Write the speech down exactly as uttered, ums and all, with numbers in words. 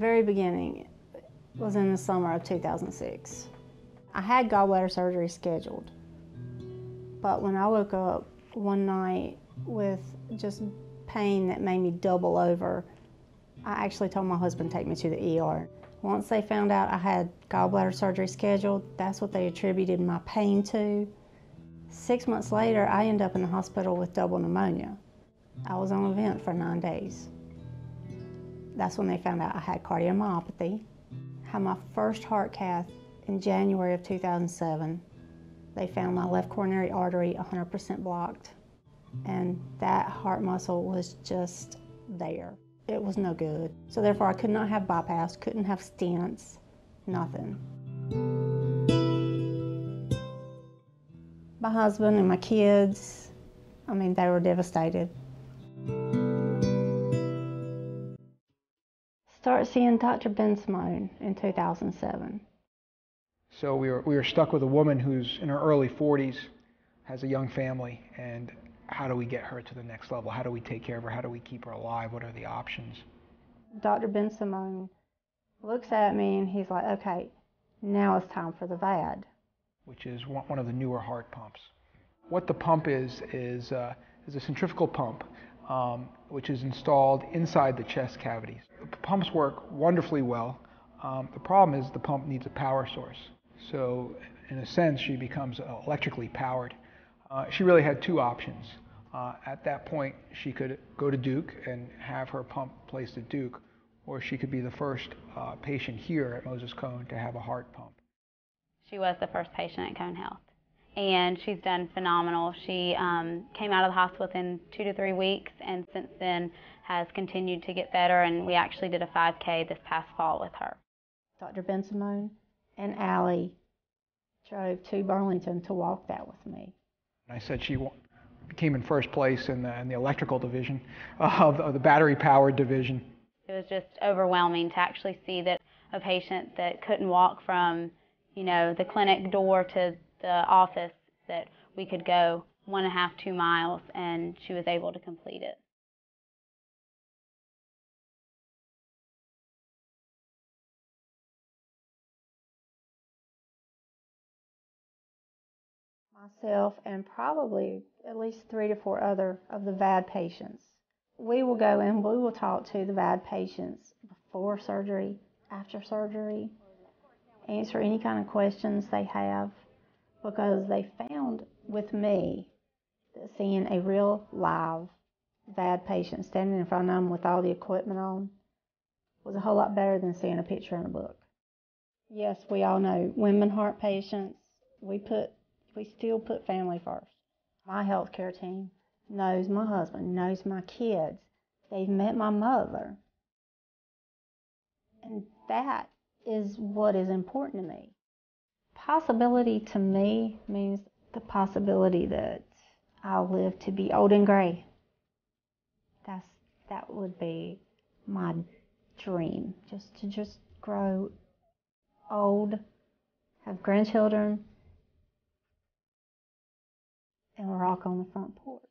very beginning was in the summer of two thousand six. I had gallbladder surgery scheduled, but when I woke up one night with just pain that made me double over, I actually told my husband to take me to the E R. Once they found out I had gallbladder surgery scheduled, that's what they attributed my pain to. Six months later, I ended up in the hospital with double pneumonia. I was on a vent for nine days. That's when they found out I had cardiomyopathy. I had my first heart cath in January of two thousand seven. They found my left coronary artery one hundred percent blocked, and that heart muscle was just there. It was no good. So therefore, I could not have bypass, couldn't have stents, nothing. My husband and my kids, I mean, they were devastated. Start seeing Doctor Bensimhon in two thousand seven. So we were, we were stuck with a woman who's in her early forties, has a young family, and how do we get her to the next level? How do we take care of her? How do we keep her alive? What are the options? Doctor Bensimhon looks at me and he's like, okay, now it's time for the V A D. Which is one of the newer heart pumps. What the pump is, is, uh, is a centrifugal pump, um, which is installed inside the chest cavities. The pumps work wonderfully well. Um, the problem is the pump needs a power source. So in a sense, she becomes electrically powered. Uh, she really had two options. Uh, at that point, she could go to Duke and have her pump placed at Duke, or she could be the first uh, patient here at Moses Cone to have a heart pump. She was the first patient at Cone Health, and she's done phenomenal. She um, came out of the hospital within two to three weeks, and since then has continued to get better, and we actually did a five K this past fall with her. Doctor Bensimhon and Allie drove to Burlington to walk that with me. I said she came in first place in the, in the electrical division, uh, of the, the battery-powered division. It was just overwhelming to actually see that a patient that couldn't walk from, you know, the clinic door to the office, that we could go one and a half, two miles, and she was able to complete it. Myself and probably at least three to four other of the V A D patients. We will go and we will talk to the V A D patients before surgery, after surgery, answer any kind of questions they have, because they found with me that seeing a real live V A D patient standing in front of them with all the equipment on was a whole lot better than seeing a picture in a book. Yes, we all know women heart patients, we put We still put family first. My healthcare team knows my husband, knows my kids. They've met my mother. And that is what is important to me. Possibility to me means the possibility that I'll live to be old and gray. That's, that would be my dream, just to just grow old, have grandchildren, and rock on the front porch.